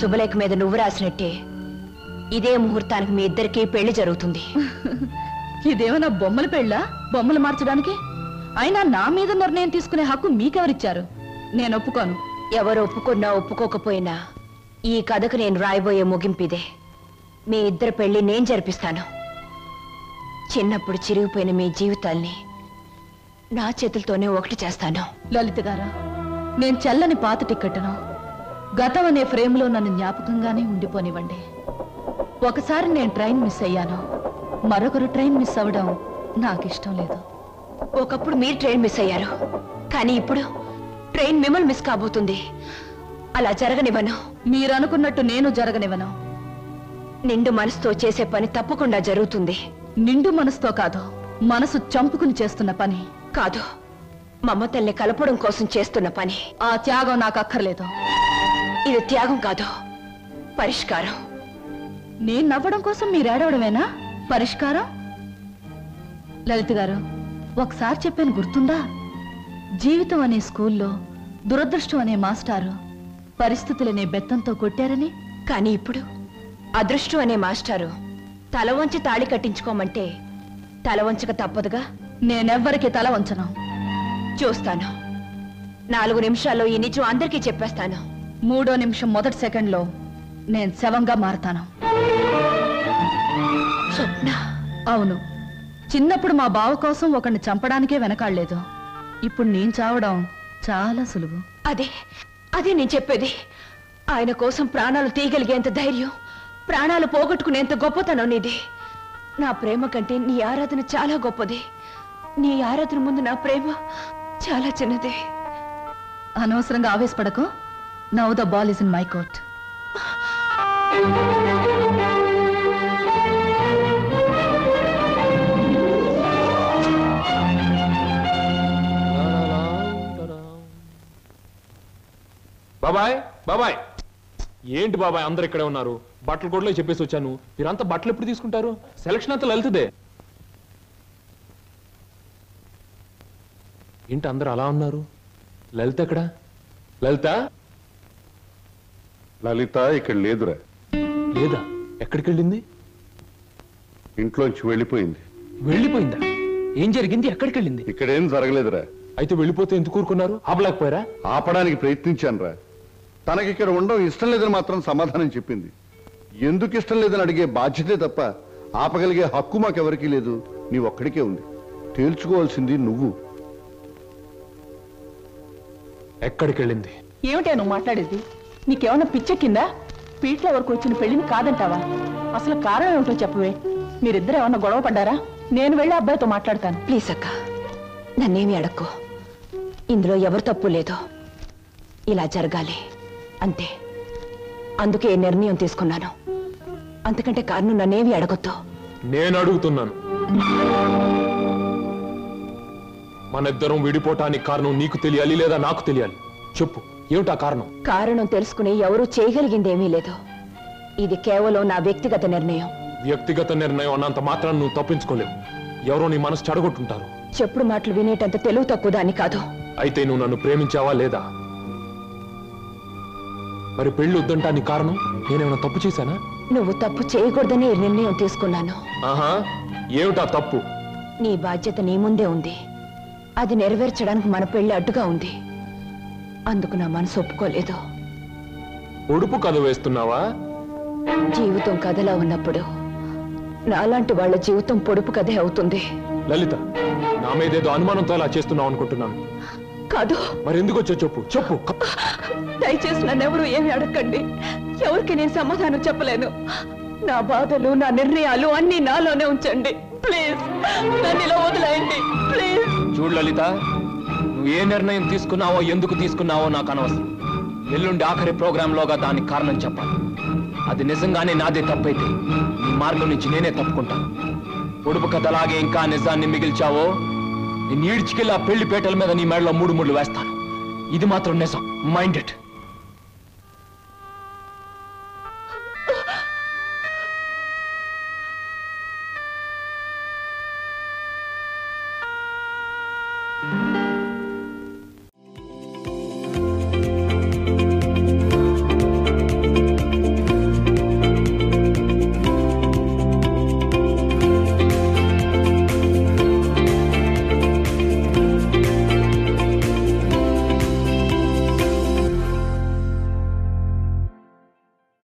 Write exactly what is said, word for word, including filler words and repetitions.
శుభలేఖ మీద నువ్వు రాసినట్టే ఇదే ముహూర్తానికి మీ ఇద్దరికి పెళ్లి జరుగుతుంది. ఇదేమైనా బొమ్మల పెళ్ళా? బొమ్మలు మార్చడానికి? అయినా నా మీద నిర్ణయం తీసుకునే హక్కు మీకెవరిచ్చారు? నేను ఒప్పుకోను. ఎవరు ఒప్పుకున్నా ఒప్పుకోకపోయినా ఈ కథకు నేను రాయబోయే ముగింపిదే. మీ ఇద్దరు పెళ్లి నేను జరిపిస్తాను. చిన్నప్పుడు చిరిగిపోయిన మీ జీవితాల్ని నా చేతులతోనే ఒకటి చేస్తాను. లలిత గారా, నేను చెల్లని పాత టిక్కెట్ను గతం అనే ఫ్రేమ్లో నన్ను జ్ఞాపకంగానే ఉండిపోనివ్వండి. ఒకసారి నేను ట్రైన్ మిస్ అయ్యాను, మరొకరు ట్రైన్ మిస్ అవ్వడం నాకు ఇష్టం లేదు. ఒకప్పుడు మీరు ట్రైన్ మిస్ అయ్యారు, కానీ ఇప్పుడు ట్రైన్ మిమ్మల్ని మిస్ కాబోతుంది. అలా జరగనివ్వను. మీరు అనుకున్నట్టు నేను జరగనివ్వను. నిండు మనసుతో చేసే పని తప్పకుండా జరుగుతుంది. నిండు మనసుతో కాదు, మనసు చంపుకుని చేస్తున్న పని కాదు, మమతల్ని కలపడం కోసం చేస్తున్న పని. ఆ త్యాగం నాకు అక్కర్లేదు. ఇది త్యాగం కాదు, పరిష్కారం. నేను నవ్వడం కోసం మీరు ఏడవడమేనా పరిష్కారం? లలిత గారు, ఒకసారి చెప్పాను గుర్తుందా? జీవితం అనే స్కూల్లో దురదృష్టం అనే మాస్టారు పరిస్థితులనే బెత్తంతో కొట్టారని. కానీ ఇప్పుడు అదృష్టం అనే మాస్టారు తల వంచి తాళి కట్టించుకోమంటే తల వంచక తప్పదుగా. నేనెవ్వరికి తల వంచను. చూస్తాను, నాలుగు నిమిషాల్లో ఈ నిజం అందరికీ చెప్పేస్తాను. మూడో నిమిషం మొదటి సెకండ్లో నేను శవంగా మారతాను. అవును, చిన్నప్పుడు మా బావ కోసం ఒకరిని చంపడానికే వెనకాడలేదు. ఇప్పుడు నేను చావడం చాలా సులువు. అదే అదే నేను చెప్పేది. ఆయన కోసం ప్రాణాలు తీయగలిగేంత ధైర్యం, ప్రాణాలు పోగొట్టుకునేంత గొప్పతనం నీది. నా ప్రేమ కంటే నీ ఆరాధన చాలా గొప్పది. నీ ఆరాధన ముందు నా ప్రేమ చాలా చిన్నది. అనవసరంగా ఆవేశపడకు. Now the ball is in my court. బాబాయ్, బాబాయ్ ఏంటి బాబాయ్ అందరు ఇక్కడే ఉన్నారు? బట్టలు కూడా చెప్పేసి వచ్చాను. మీరంతా బట్టలు ఎప్పుడు తీసుకుంటారు? సెలక్షన్ అంతా లలితదే. ఏంటి అందరు అలా ఉన్నారు? లలిత ఎక్కడ? లలిత లలిత ఇక్కడ లేదురా. లేదా? ఎక్కడికి వెళ్ళింది? ఇంట్లోంచి వెళ్ళిపోయింది. వెళ్ళిపోయిందా? ఏం జరిగింది? ఎక్కడికి వెళ్ళింది? ఇక్కడేం జరగలేదురా. అయితే వెళ్ళిపోతే ఎందుకు ఊరుకున్నారు? ఆపలేకపోయారా? ఆపడానికి ప్రయత్నించాను రా. తనకి ఇక్కడ ఉండడం ఇష్టం లేదని మాత్రం సమాధానం చెప్పింది. ఎందుకు ఇష్టం లేదని అడిగే బాధ్యతే తప్ప ఆపగలిగే హక్కు మాకెవరికీ లేదు. నీ ఒక్కడికే ఉంది. తేల్చుకోవాల్సింది నువ్వు. ఎక్కడికి వెళ్ళింది? ఏమిటా నువ్వు మాట్లాడేది? నీకేమన్నా పిచ్చ కింద? పీట్ల వరకు వచ్చిన పెళ్లిని కాదంటావా? అసలు కారణం ఏమిటో చెప్పవే. మీరిద్దరు ఏమన్నా గొడవ పడ్డారా? నేను వెళ్ళి అబ్బాయితో మాట్లాడతాను. ప్లీజ్ అక్క, నన్నేమి అడక్కు. ఇందులో ఎవరు తప్పు లేదు. ఇలా జరగాలి అంతే. అందుకే నిర్ణయం తీసుకున్నాను. అంతకంటే కారణం నన్నేవి అడగొద్దు. నేను అడుగుతున్నాను. మన ఇద్దరం విడిపోవటానికి కారణం నీకు తెలియాలి లేదా నాకు తెలియాలి. చెప్పు, ఏమిటా కారణం? కారణం తెలుసుకుని ఎవరూ చేయగలిగింది ఏమీ లేదు. ఇది కేవలం నా వ్యక్తిగత నిర్ణయం. వ్యక్తిగత నిర్ణయం అన్నంత మాత్రాన్ని నువ్వు తప్పించుకోలేవు. ఎవరో నీ మనసు చెడగొట్టుంటారు. చెప్పుడు మాటలు వినేటంత తెలివి తక్కువ దాన్ని కాదు. అయితే నువ్వు నన్ను ప్రేమించావా లేదా? మరి పెళ్లి వద్దంటాని కారణం నేనేమైనా తప్పు చేశానా? నువ్వు తప్పు చేయకూడదని నిర్ణయం తీసుకున్నాను. ఆహా, ఏమిటా తప్పు? నీ బాధ్యత నీ ముందే ఉంది. అది నెరవేర్చడానికి మన పెళ్లి అడ్డుగా ఉంది. అందుకు నా మనసు ఒప్పుకోలేదు. ఒడుపు కథ వేస్తున్నావా? జీవితం కథలా ఉన్నప్పుడు నాలాంటి వాళ్ళ జీవితం పొడుపు కథే అవుతుంది. లలిత, నా మీదేదో అనుమానంతో అలా చేస్తున్నావు అనుకుంటున్నాను. కాదు. మరి ఎందుకు వచ్చా? చెప్పు చెప్పు. దయచేసి నన్నెవరూ ఏమి అడగండి. ఎవరికి నేను సమాధానం చెప్పలేను. నా బాధలు, నా నిర్ణయాలు అన్ని నాలోనే ఉంచండి. ప్లీజ్ నన్ను ఇలా వదిలేయండి. ప్లీజ్ చూడు లలిత, నువ్వు ఏ నిర్ణయం తీసుకున్నావో ఎందుకు తీసుకున్నావో నాకు అనవసరం. ఎల్లుండి ఆఖరి ప్రోగ్రాంలోగా దానికి కారణం చెప్పాలి. అది నిజంగానే నాదే తప్పైతే నీ మార్గం నుంచి నేనే తప్పుకుంటాను. పొడుపు కథలాగే ఇంకా నిజాన్ని మిగిల్చావో నేను ఈడ్చికెళ్ళి ఆ పెళ్లి పేటల మీద నీ మెడలో మూడు ముళ్ళు వేస్తాను. ఇది మాత్రం నిజం. Mind it.